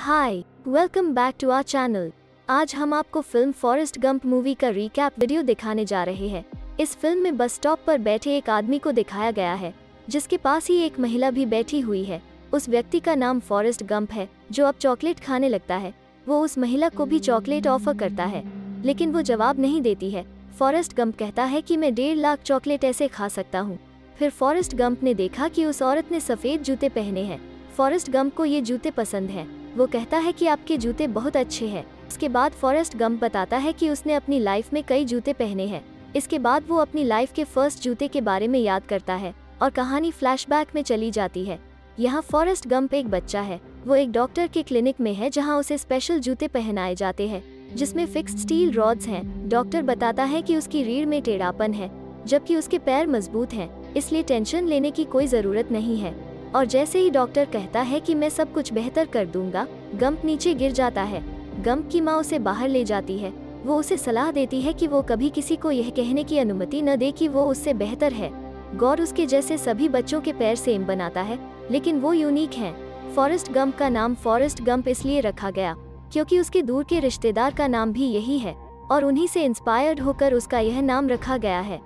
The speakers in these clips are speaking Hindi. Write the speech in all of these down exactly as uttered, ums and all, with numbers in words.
Hi, welcome back to our channel. आज हम आपको फिल्म फॉरेस्ट गंप मूवी का रिकैप वीडियो दिखाने जा रहे हैं। इस फिल्म में बस स्टॉप पर बैठे एक आदमी को दिखाया गया है, जिसके पास ही एक महिला भी बैठी हुई है। उस व्यक्ति का नाम फॉरेस्ट गंप है, जो अब चॉकलेट खाने लगता है। वो उस महिला को भी चॉकलेट ऑफर करता है, लेकिन वो जवाब नहीं देती है। फॉरेस्ट गंप कहता है कि मैं डेढ़ लाख चॉकलेट ऐसे खा सकता हूँ। फिर फॉरेस्ट गंप ने देखा कि उस औरत ने सफ़ेद जूते पहने हैं। फॉरेस्ट गंप को ये जूते पसंद हैं। वो कहता है कि आपके जूते बहुत अच्छे हैं। उसके बाद फॉरेस्ट गंप बताता है कि उसने अपनी लाइफ में कई जूते पहने हैं। इसके बाद वो अपनी लाइफ के फर्स्ट जूते के बारे में याद करता है और कहानी फ्लैशबैक में चली जाती है। यहाँ फॉरेस्ट गंप एक बच्चा है। वो एक डॉक्टर के क्लिनिक में है, जहाँ उसे स्पेशल जूते पहनाए जाते हैं, जिसमें फिक्स्ड स्टील रॉड्स हैं। डॉक्टर बताता है कि उसकी रीढ़ में टेढ़ापन है, जबकि उसके पैर मजबूत हैं, इसलिए टेंशन लेने की कोई ज़रूरत नहीं है। और जैसे ही डॉक्टर कहता है कि मैं सब कुछ बेहतर कर दूंगा, गंप नीचे गिर जाता है। गंप की माँ उसे बाहर ले जाती है। वो उसे सलाह देती है कि वो कभी किसी को यह कहने की अनुमति न दे कि वो उससे बेहतर है। गौर उसके जैसे सभी बच्चों के पैर सेम बनाता है, लेकिन वो यूनिक हैं। फॉरेस्ट गंप का नाम फॉरेस्ट गंप इसलिए रखा गया क्योंकि उसके दूर के रिश्तेदार का नाम भी यही है और उन्हीं से इंस्पायर्ड होकर उसका यह नाम रखा गया है।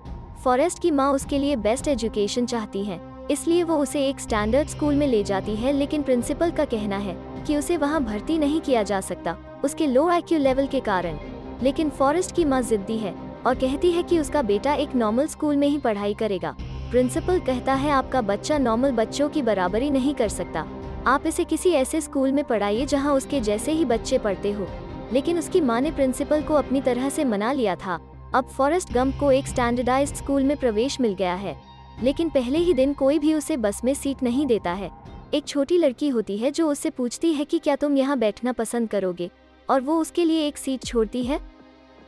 फॉरेस्ट की माँ उसके लिए बेस्ट एजुकेशन चाहती हैं, इसलिए वो उसे एक स्टैंडर्ड स्कूल में ले जाती है, लेकिन प्रिंसिपल का कहना है कि उसे वहाँ भर्ती नहीं किया जा सकता उसके लो आईक्यू लेवल के कारण। लेकिन फॉरेस्ट की माँ जिद्दी है और कहती है कि उसका बेटा एक नॉर्मल स्कूल में ही पढ़ाई करेगा। प्रिंसिपल कहता है आपका बच्चा नॉर्मल बच्चों की बराबरी नहीं कर सकता, आप इसे किसी ऐसे स्कूल में पढ़ाइए जहाँ उसके जैसे ही बच्चे पढ़ते हो। लेकिन उसकी माँ ने प्रिंसिपल को अपनी तरह से मना लिया था। अब फॉरेस्ट गंप को एक स्टैंडर्डाइज्ड स्कूल में प्रवेश मिल गया है, लेकिन पहले ही दिन कोई भी उसे बस में सीट नहीं देता है। एक छोटी लड़की होती है जो उससे पूछती है कि क्या तुम यहाँ बैठना पसंद करोगे, और वो उसके लिए एक सीट छोड़ती है।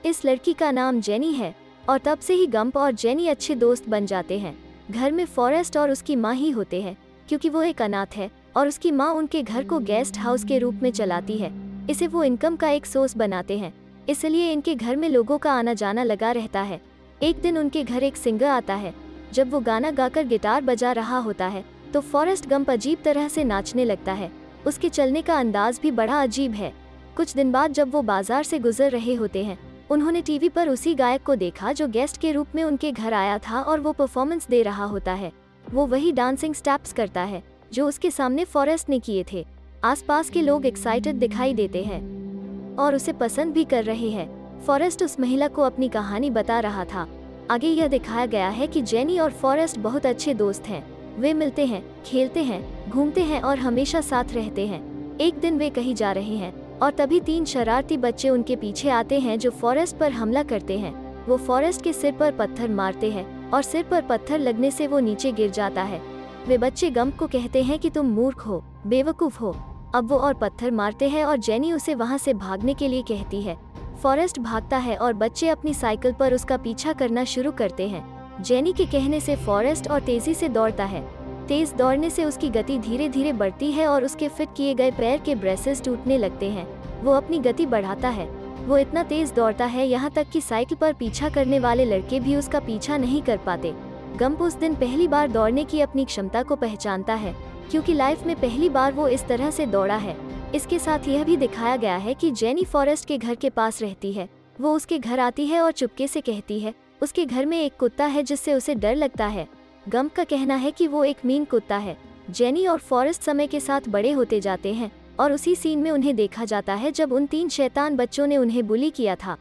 इस लड़की का नाम जेनी है और तब से ही गंप और जेनी अच्छे दोस्त बन जाते हैं। घर में फॉरेस्ट और उसकी माँ ही होते हैं, क्योंकि वो एक अनाथ है और उसकी माँ उनके घर को गेस्ट हाउस के रूप में चलाती है। इसे वो इनकम का एक सोर्स बनाते हैं, इसलिए इनके घर में लोगों का आना जाना लगा रहता है। एक दिन उनके घर एक सिंगर आता है। जब वो गाना गाकर गिटार बजा रहा होता है तो फॉरेस्ट गंप अजीब तरह से नाचने लगता है। उसके चलने का अंदाज भी बड़ा अजीब है। कुछ दिन बाद जब वो बाजार से गुजर रहे होते हैं, उन्होंने टीवी पर उसी गायक को देखा जो गेस्ट के रूप में उनके घर आया था और वो परफॉर्मेंस दे रहा होता है। वो वही डांसिंग स्टेप्स करता है जो उसके सामने फॉरेस्ट ने किए थे। आसपास के लोग एक्साइटेड दिखाई देते हैं और उसे पसंद भी कर रहे हैं। फॉरेस्ट उस महिला को अपनी कहानी बता रहा था। आगे यह दिखाया गया है कि जेनी और फॉरेस्ट बहुत अच्छे दोस्त हैं। वे मिलते हैं, खेलते हैं, घूमते हैं और हमेशा साथ रहते हैं। एक दिन वे कहीं जा रहे हैं और तभी तीन शरारती बच्चे उनके पीछे आते हैं जो फॉरेस्ट पर हमला करते हैं। वो फॉरेस्ट के सिर पर पत्थर मारते हैं और सिर पर पत्थर लगने से वो नीचे गिर जाता है। वे बच्चे गंप को कहते हैं कि तुम मूर्ख हो, बेवकूफ हो। अब वो और पत्थर मारते हैं और जेनी उसे वहाँ से भागने के लिए कहती है। फॉरेस्ट भागता है और बच्चे अपनी साइकिल पर उसका पीछा करना शुरू करते हैं। जेनी के कहने से फॉरेस्ट और तेजी से दौड़ता है। तेज दौड़ने से उसकी गति धीरे धीरे बढ़ती है और उसके फिट किए गए पैर के ब्रेसेस टूटने लगते हैं। वो अपनी गति बढ़ाता है। वो इतना तेज दौड़ता है यहाँ तक कि साइकिल पर पीछा करने वाले लड़के भी उसका पीछा नहीं कर पाते। गंप उस दिन पहली बार दौड़ने की अपनी क्षमता को पहचानता है, क्योंकि लाइफ में पहली बार वो इस तरह से दौड़ा है। इसके साथ यह भी दिखाया गया है कि जेनी फॉरेस्ट के घर के पास रहती है। वो उसके घर आती है और चुपके से कहती है उसके घर में एक कुत्ता है जिससे उसे डर लगता है। गंप का कहना है कि वो एक मीन कुत्ता है। जेनी और फॉरेस्ट समय के साथ बड़े होते जाते हैं और उसी सीन में उन्हें देखा जाता है जब उन तीन शैतान बच्चों ने उन्हें बुली किया था।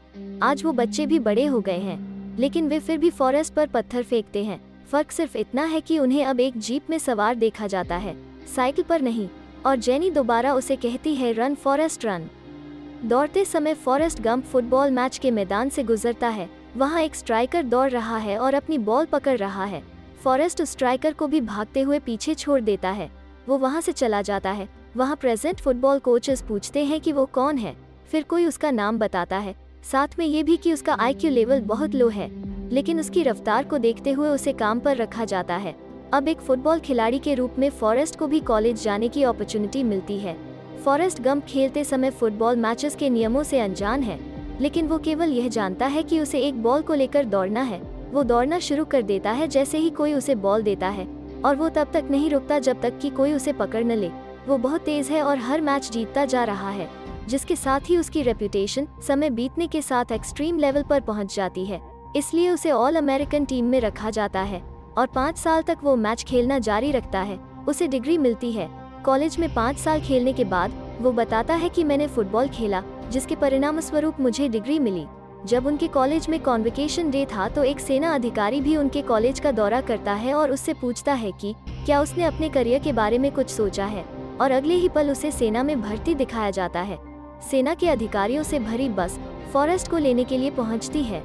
आज वो बच्चे भी बड़े हो गए हैं, लेकिन वे फिर भी फॉरेस्ट पर पत्थर फेंकते हैं। फर्क सिर्फ इतना है कि उन्हें अब एक जीप में सवार देखा जाता है, साइकिल पर नहीं। और जेनी दोबारा उसे कहती है रन फॉरेस्ट रन। दौड़ते समय फॉरेस्ट गंप फुटबॉल मैच के मैदान से गुजरता है। वहाँ एक स्ट्राइकर दौड़ रहा है और अपनी बॉल पकड़ रहा है। फॉरेस्ट उस स्ट्राइकर को भी भागते हुए पीछे छोड़ देता है। वो वहाँ से चला जाता है। वहाँ प्रेजेंट फुटबॉल कोचेस पूछते हैं कि वो कौन है। फिर कोई उसका नाम बताता है, साथ में ये भी कि उसका आईक्यू लेवल बहुत लो है, लेकिन उसकी रफ्तार को देखते हुए उसे काम पर रखा जाता है। अब एक फुटबॉल खिलाड़ी के रूप में फॉरेस्ट को भी कॉलेज जाने की अपॉर्चुनिटी मिलती है। फॉरेस्ट गंप खेलते समय फुटबॉल मैचेस के नियमों से अनजान है, लेकिन वो केवल यह जानता है कि उसे एक बॉल को लेकर दौड़ना है। वो दौड़ना शुरू कर देता है जैसे ही कोई उसे बॉल देता है, और वो तब तक नहीं रुकता जब तक कि कोई उसे पकड़ न ले। वो बहुत तेज है और हर मैच जीतता जा रहा है, जिसके साथ ही उसकी रेपुटेशन समय बीतने के साथ एक्सट्रीम लेवल पर पहुंच जाती है। इसलिए उसे ऑल अमेरिकन टीम में रखा जाता है और पाँच साल तक वो मैच खेलना जारी रखता है। उसे डिग्री मिलती है। कॉलेज में पाँच साल खेलने के बाद वो बताता है कि मैंने फुटबॉल खेला, जिसके परिणामस्वरूप मुझे डिग्री मिली। जब उनके कॉलेज में कॉन्वोकेशन डे था तो एक सेना अधिकारी भी उनके कॉलेज का दौरा करता है और उससे पूछता है कि क्या उसने अपने करियर के बारे में कुछ सोचा है, और अगले ही पल उसे सेना में भर्ती दिखाया जाता है। सेना के अधिकारियों से भरी बस फॉरेस्ट को लेने के लिए पहुंचती है।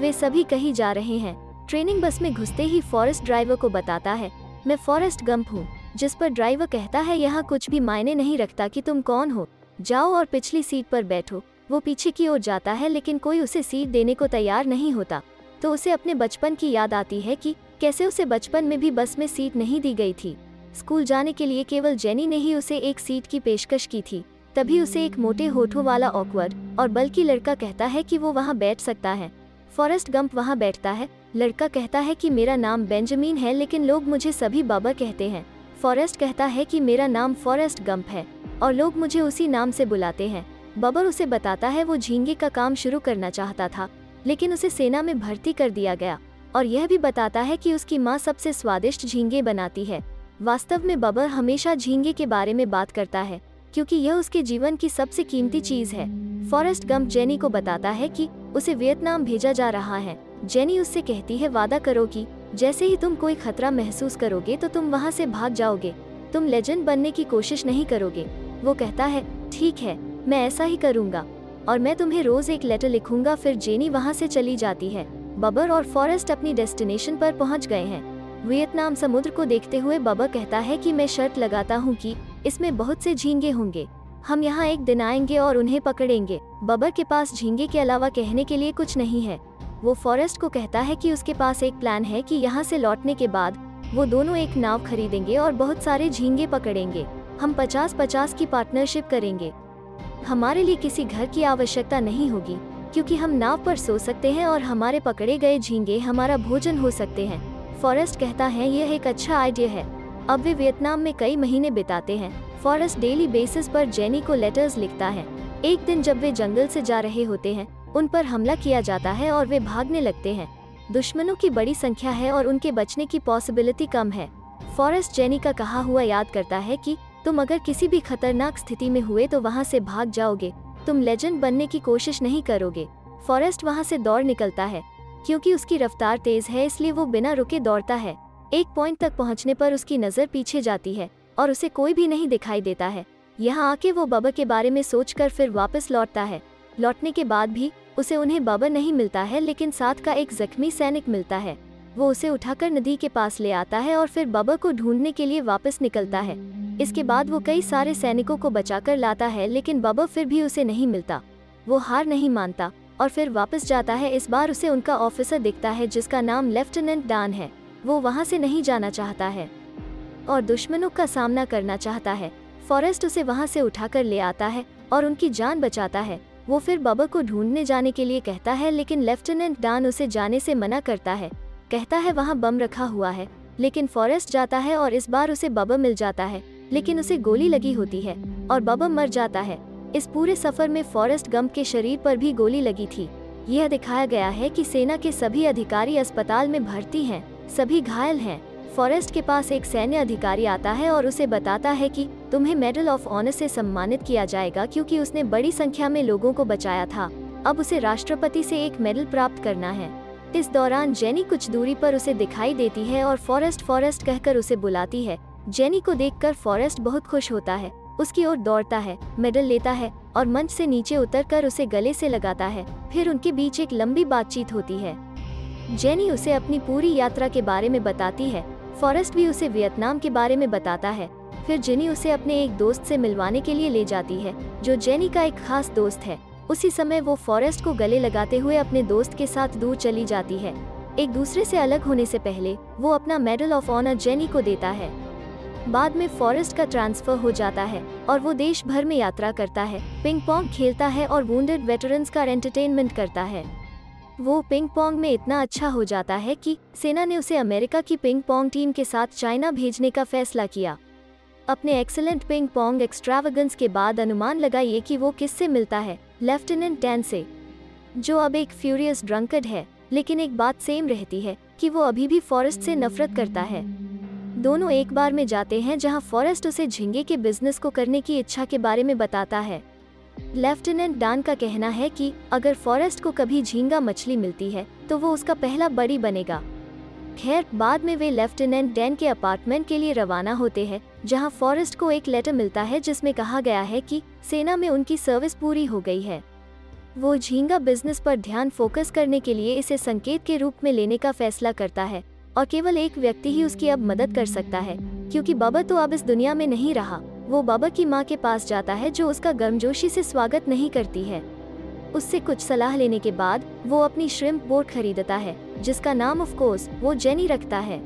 वे सभी कहीं जा रहे हैं। ट्रेनिंग बस में घुसते ही फॉरेस्ट ड्राइवर को बताता है, मैं फॉरेस्ट गंप हूँ, जिस पर ड्राइवर कहता है यहाँ कुछ भी मायने नहीं रखता कि तुम कौन हो, जाओ और पिछली सीट पर बैठो। वो पीछे की ओर जाता है लेकिन कोई उसे सीट देने को तैयार नहीं होता, तो उसे अपने बचपन की याद आती है कि कैसे उसे बचपन में भी बस में सीट नहीं दी गई थी। स्कूल जाने के लिए केवल जेनी ने ही उसे एक सीट की पेशकश की थी। तभी उसे एक मोटे होठों वाला ऑकवर्ड और बल्कि लड़का कहता है कि वो वहाँ बैठ सकता है। फॉरेस्ट गंप वहाँ बैठता है। लड़का कहता है कि मेरा नाम बेंजामिन है लेकिन लोग मुझे सभी बाबा कहते हैं। फॉरेस्ट कहता है कि मेरा नाम फॉरेस्ट गंप है और लोग मुझे उसी नाम से बुलाते हैं। बबर उसे बताता है वो झींगे का काम शुरू करना चाहता था लेकिन उसे सेना में भर्ती कर दिया गया, और यह भी बताता है कि उसकी माँ सबसे स्वादिष्ट झींगे बनाती है। वास्तव में बबर हमेशा झींगे के बारे में बात करता है क्योंकि यह उसके जीवन की सबसे कीमती चीज़ है। फॉरेस्ट गंप जेनी को बताता है कि उसे वियतनाम भेजा जा रहा है। जेनी उससे कहती है, वादा करो कि जैसे ही तुम कोई खतरा महसूस करोगे तो तुम वहाँ से भाग जाओगे, तुम लेजेंड बनने की कोशिश नहीं करोगे। वो कहता है, ठीक है, मैं ऐसा ही करूँगा और मैं तुम्हें रोज एक लेटर लिखूंगा। फिर जेनी वहाँ से चली जाती है। बबर और फॉरेस्ट अपनी डेस्टिनेशन पर पहुँच गए हैं। वियतनाम समुद्र को देखते हुए बबर कहता है कि मैं शर्त लगाता हूँ कि इसमें बहुत से झींगे होंगे, हम यहाँ एक दिन आएंगे और उन्हें पकड़ेंगे। बबर के पास झींगे के अलावा कहने के लिए कुछ नहीं है। वो फॉरेस्ट को कहता है कि उसके पास एक प्लान है कि यहाँ से लौटने के बाद वो दोनों एक नाव खरीदेंगे और बहुत सारे झींगे पकड़ेंगे। हम पचास पचास की पार्टनरशिप करेंगे। हमारे लिए किसी घर की आवश्यकता नहीं होगी क्योंकि हम नाव पर सो सकते हैं और हमारे पकड़े गए झींगे हमारा भोजन हो सकते हैं। फॉरेस्ट कहता है, यह एक अच्छा आइडिया है। अब वे वियतनाम में कई महीने बिताते हैं। फॉरेस्ट डेली बेसिस पर जेनी को लेटर्स लिखता है। एक दिन जब वे जंगल से जा रहे होते हैं, उन पर हमला किया जाता है और वे भागने लगते हैं। दुश्मनों की बड़ी संख्या है और उनके बचने की पॉसिबिलिटी कम है। फॉरेस्ट जेनी का कहा हुआ याद करता है कि तुम अगर किसी भी खतरनाक स्थिति में हुए तो वहाँ से भाग जाओगे, तुम लेजेंड बनने की कोशिश नहीं करोगे। फॉरेस्ट वहाँ से दौड़ निकलता है क्योंकि उसकी रफ्तार तेज है, इसलिए वो बिना रुके दौड़ता है। एक पॉइंट तक पहुँचने पर उसकी नज़र पीछे जाती है और उसे कोई भी नहीं दिखाई देता है। यहाँ आके वो बबा के बारे में सोचकर फिर वापस लौटता है। लौटने के बाद भी उसे उन्हें बबा नहीं मिलता है लेकिन साथ का एक जख्मी सैनिक मिलता है। वो उसे उठाकर नदी के पास ले आता है और फिर बबा को ढूंढने के लिए वापस निकलता है। इसके बाद वो कई सारे सैनिकों को बचाकर लाता है लेकिन बबा फिर भी उसे नहीं मिलता। वो हार नहीं मानता और फिर वापस जाता है। इस बार उसे उनका ऑफिसर दिखता है जिसका नाम लेफ्टिनेंट डान है। वो वहाँ से नहीं जाना चाहता है और दुश्मनों का सामना करना चाहता है। फॉरेस्ट उसे वहाँ से उठाकर ले आता है और उनकी जान बचाता है। वो फिर बबा को ढूंढने जाने के लिए कहता है लेकिन लेफ्टिनेंट डान उसे जाने से मना करता है, कहता है वहाँ बम रखा हुआ है। लेकिन फॉरेस्ट जाता है और इस बार उसे बबा मिल जाता है लेकिन उसे गोली लगी होती है और बबा मर जाता है। इस पूरे सफर में फॉरेस्ट गंप के शरीर पर भी गोली लगी थी। यह दिखाया गया है कि सेना के सभी अधिकारी अस्पताल में भर्ती हैं, सभी घायल हैं। फॉरेस्ट के पास एक सैन्य अधिकारी आता है और उसे बताता है कि तुम्हें मेडल ऑफ ऑनर से सम्मानित किया जाएगा क्योंकि उसने बड़ी संख्या में लोगों को बचाया था। अब उसे राष्ट्रपति से एक मेडल प्राप्त करना है। इस दौरान जेनी कुछ दूरी पर उसे दिखाई देती है और फॉरेस्ट फॉरेस्ट कहकर उसे बुलाती है। जेनी को देखकर फॉरेस्ट बहुत खुश होता है, उसकी ओर दौड़ता है, मेडल लेता है और मंच से नीचे उतरकर उसे गले से लगाता है। फिर उनके बीच एक लंबी बातचीत होती है। जेनी उसे अपनी पूरी यात्रा के बारे में बताती है। फॉरेस्ट भी उसे वियतनाम के बारे में बताता है। फिर जेनी उसे अपने एक दोस्त से मिलवाने के लिए ले जाती है जो जेनी का एक खास दोस्त है। उसी समय वो फॉरेस्ट को गले लगाते हुए अपने दोस्त के साथ दूर चली जाती है। एक दूसरे से अलग होने से पहले वो अपना मेडल ऑफ ऑनर जेनी को देता है। बाद में फॉरेस्ट का ट्रांसफर हो जाता है और वो देश भर में यात्रा करता है, पिंग पोंग खेलता है और वुंडेड वेटरन्स का एंटरटेनमेंट करता है। वो पिंग पोंग में इतना अच्छा हो जाता है कि सेना ने उसे अमेरिका की पिंग पोंग टीम के साथ चाइना भेजने का फैसला किया। अपने एक्सेलेंट पिंग पोंग एक्स्ट्रावेगेंस के बाद अनुमान लगाइए कि वो किससे मिलता है। लेफ्टिनेंट डैन से, जो अब एक फ्यूरियस ड्रंकर्ड है, लेकिन एक बात सेम रहती है कि वो अभी भी फॉरेस्ट से नफरत करता है। दोनों एक बार में जाते हैं जहां फॉरेस्ट उसे झींगे के बिजनेस को करने की इच्छा के बारे में बताता है। लेफ्टिनेंट डैन का कहना है कि अगर फॉरेस्ट को कभी झींगा मछली मिलती है तो वो उसका पहला बड़ी बनेगा। खैर, बाद में वे लेफ्टिनेंट डैन के अपार्टमेंट के लिए रवाना होते हैं जहां फॉरेस्ट को एक लेटर मिलता है जिसमें कहा गया है कि सेना में उनकी सर्विस पूरी हो गई है। वो झींगा बिजनेस पर ध्यान फोकस करने के लिए इसे संकेत के रूप में लेने का फैसला करता है और केवल एक व्यक्ति ही उसकी अब मदद कर सकता है, क्योंकि बब्बा तो अब इस दुनिया में नहीं रहा। वो बब्बा की माँ के पास जाता है जो उसका गर्मजोशी से स्वागत नहीं करती है। उससे कुछ सलाह लेने के बाद वो अपनी श्रिम्प बोट खरीदता है, जिसका नाम ऑफ कोर्स वो जेनी रखता है।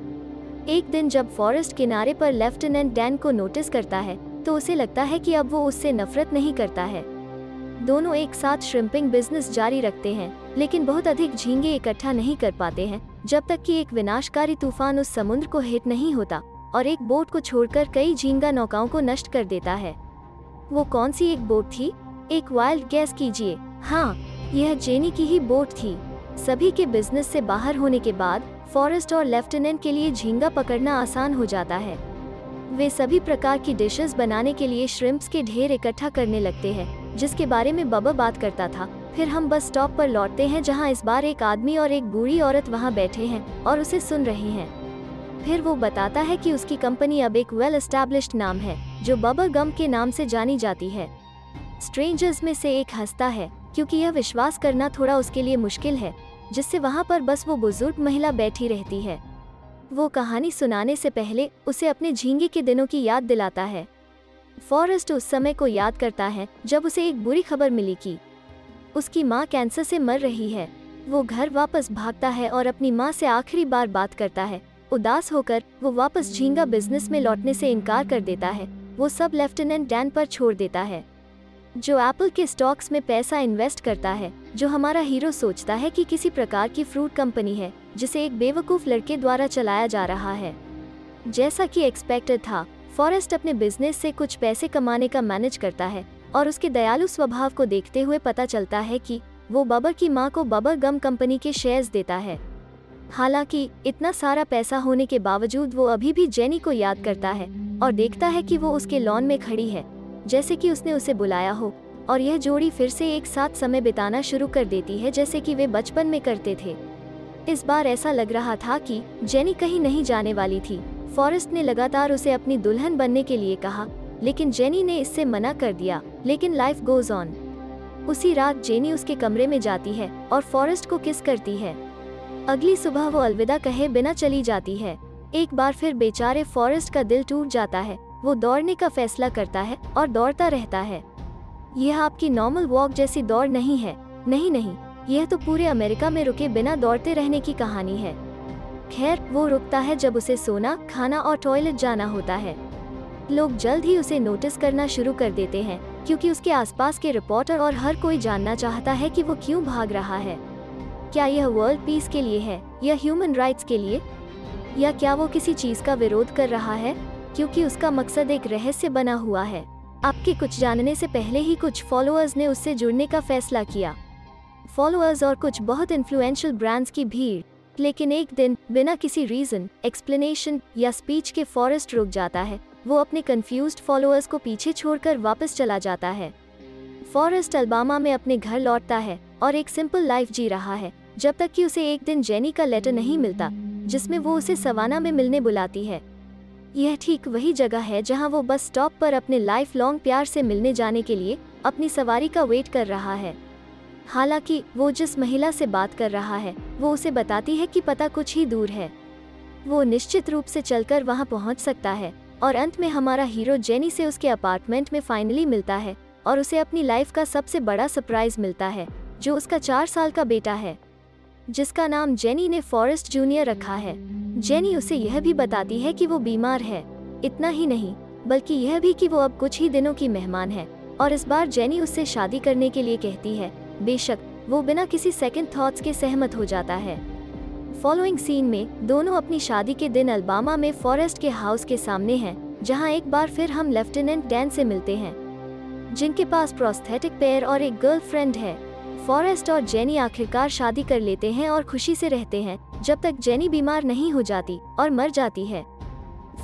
एक दिन जब फॉरेस्ट किनारे पर लेफ्टिनेंट डैन को नोटिस करता है तो उसे लगता है कि अब वो उससे नफरत नहीं करता है। दोनों एक साथ श्रिम्पिंग बिजनेस जारी रखते हैं, लेकिन बहुत अधिक झींगे इकट्ठा नहीं कर पाते हैं जब तक कि एक विनाशकारी तूफान उस समुद्र को हिट नहीं होता और एक बोट को छोड़कर कई झींगा नौकाओं को नष्ट कर देता है। वो कौन सी एक बोट थी? एक वाइल्ड गैस कीजिए। हाँ, यह जेनी की ही बोट थी। सभी के बिजनेस से बाहर होने के बाद फॉरेस्ट और लेफ्टिनेंट के लिए झींगा पकड़ना आसान हो जाता है। वे सभी प्रकार की डिशेस बनाने के लिए श्रिम्प्स के ढेर इकट्ठा करने लगते हैं, जिसके बारे में बब्बा बात करता था। फिर हम बस स्टॉप पर लौटते हैं जहां इस बार एक आदमी और एक बूढ़ी औरत वहां बैठे हैं और उसे सुन रहे हैं। फिर वो बताता है कि उसकी कंपनी अब एक वेल एस्टैब्लिश्ड नाम है जो बब्बा गम्प के नाम से जानी जाती है। स्ट्रेंजर्स में से एक हंसता है क्योंकि यह विश्वास करना थोड़ा उसके लिए मुश्किल है, जिससे वहाँ पर बस वो बुजुर्ग महिला बैठी रहती है। वो कहानी सुनाने से पहले उसे अपने झींगे के दिनों की याद दिलाता है। फॉरेस्ट उस समय को याद करता है जब उसे एक बुरी खबर मिली कि उसकी माँ कैंसर से मर रही है। वो घर वापस भागता है और अपनी माँ से आखिरी बार बात करता है। उदास होकर वो वापस झींगा बिजनेस में लौटने से इनकार कर देता है। वो सब लेफ्टिनेंट डैन पर छोड़ देता है, जो एप्पल के स्टॉक्स में पैसा इन्वेस्ट करता है, जो हमारा हीरो सोचता है कि किसी प्रकार की फ्रूट कंपनी है जिसे एक बेवकूफ़ लड़के द्वारा चलाया जा रहा है। जैसा कि एक्सपेक्टेड था, फॉरेस्ट अपने बिजनेस से कुछ पैसे कमाने का मैनेज करता है और उसके दयालु स्वभाव को देखते हुए पता चलता है कि वो बब्बा की माँ को बब्बा गम कंपनी के शेयर्स देता है। हालांकि इतना सारा पैसा होने के बावजूद वो अभी भी जेनी को याद करता है और देखता है कि वो उसके लॉन में खड़ी है, जैसे कि उसने उसे बुलाया हो, और यह जोड़ी फिर से एक साथ समय बिताना शुरू कर देती है जैसे कि वे बचपन में करते थे। इस बार ऐसा लग रहा था कि जेनी कहीं नहीं जाने वाली थी। फॉरेस्ट ने लगातार उसे अपनी दुल्हन बनने के लिए कहा, लेकिन जेनी ने इससे मना कर दिया। लेकिन लाइफ गोज ऑन। उसी रात जेनी उसके कमरे में जाती है और फॉरेस्ट को किस करती है। अगली सुबह वो अलविदा कहे बिना चली जाती है। एक बार फिर बेचारे फॉरेस्ट का दिल टूट जाता है। वो दौड़ने का फैसला करता है और दौड़ता रहता है। यह आपकी नॉर्मल वॉक जैसी दौड़ नहीं है। नहीं नहीं, यह तो पूरे अमेरिका में रुके बिना दौड़ते रहने की कहानी है। खैर, वो रुकता है जब उसे सोना, खाना और टॉयलेट जाना होता है। लोग जल्द ही उसे नोटिस करना शुरू कर देते हैं क्योंकि उसके आसपास के रिपोर्टर और हर कोई जानना चाहता है कि वो क्यों भाग रहा है। क्या यह वर्ल्ड पीस के लिए है, या ह्यूमन राइट्स के लिए, या क्या वो किसी चीज़ का विरोध कर रहा है, क्योंकि उसका मकसद एक रहस्य बना हुआ है। आपके कुछ जानने से पहले ही कुछ फॉलोअर्स ने उससे जुड़ने का फैसला किया। फॉलोअर्स और कुछ बहुत इन्फ्लुएंशियल ब्रांड्स की भीड़। लेकिन एक दिन बिना किसी रीज़न, एक्सप्लेनेशन या स्पीच के फॉरेस्ट रुक जाता है। वो अपने कंफ्यूज्ड फॉलोअर्स को पीछे छोड़कर वापस चला जाता है। फॉरेस्ट अलबामा में अपने घर लौटता है और एक सिंपल लाइफ जी रहा है जब तक कि उसे एक दिन जेनी का लेटर नहीं मिलता, जिसमें वो उसे सवाना में मिलने बुलाती है। यह ठीक वही जगह है जहां वो बस स्टॉप पर अपने लाइफ लॉन्ग प्यार से मिलने जाने के लिए अपनी सवारी का वेट कर रहा है। हालांकि वो जिस महिला से बात कर रहा है वो उसे बताती है कि पता कुछ ही दूर है। वो निश्चित रूप से चलकर वहां पहुंच सकता है, और अंत में हमारा हीरो जेनी से उसके अपार्टमेंट में फाइनली मिलता है और उसे अपनी लाइफ का सबसे बड़ा सरप्राइज मिलता है, जो उसका चार साल का बेटा है, जिसका नाम जेनी ने फॉरेस्ट जूनियर रखा है। जेनी उसे यह भी बताती है कि वो बीमार है। इतना ही नहीं, बल्कि यह भी कि वो अब कुछ ही दिनों की मेहमान है, और इस बार जेनी उससे शादी करने के लिए कहती है। बेशक वो बिना किसी सेकंड थॉट्स के सहमत हो जाता है। फॉलोइंग सीन में दोनों अपनी शादी के दिन अलबामा में फॉरेस्ट के हाउस के सामने हैं जहां एक बार फिर हम लेफ्टिनेंट डैन से मिलते हैं, जिनके पास प्रोस्थेटिक पैर और एक गर्लफ्रेंड है। फॉरेस्ट और जेनी आखिरकार शादी कर लेते हैं और खुशी से रहते हैं जब तक जेनी बीमार नहीं हो जाती और मर जाती है।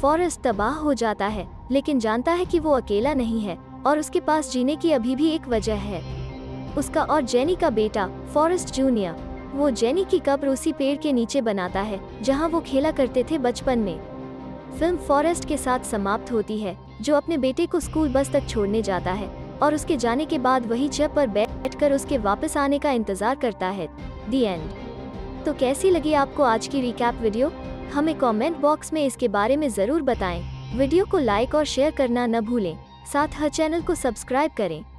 फॉरेस्ट तबाह हो जाता है लेकिन जानता है कि वो अकेला नहीं है और उसके पास जीने की अभी भी एक वजह है। उसका और जेनी का बेटा फॉरेस्ट जूनियर। वो जेनी की कब्र उसी पेड़ के नीचे बनाता है जहां वो खेला करते थे बचपन में। फिल्म फॉरेस्ट के साथ समाप्त होती है जो अपने बेटे को स्कूल बस तक छोड़ने जाता है और उसके जाने के बाद वही चेयर पर बैठकर उसके वापस आने का इंतजार करता है। The end. तो कैसी लगी आपको आज की रिकैप वीडियो? हमें कमेंट बॉक्स में इसके बारे में ज़रूर बताएं। वीडियो को लाइक और शेयर करना न भूलें, साथ ही चैनल को सब्सक्राइब करें।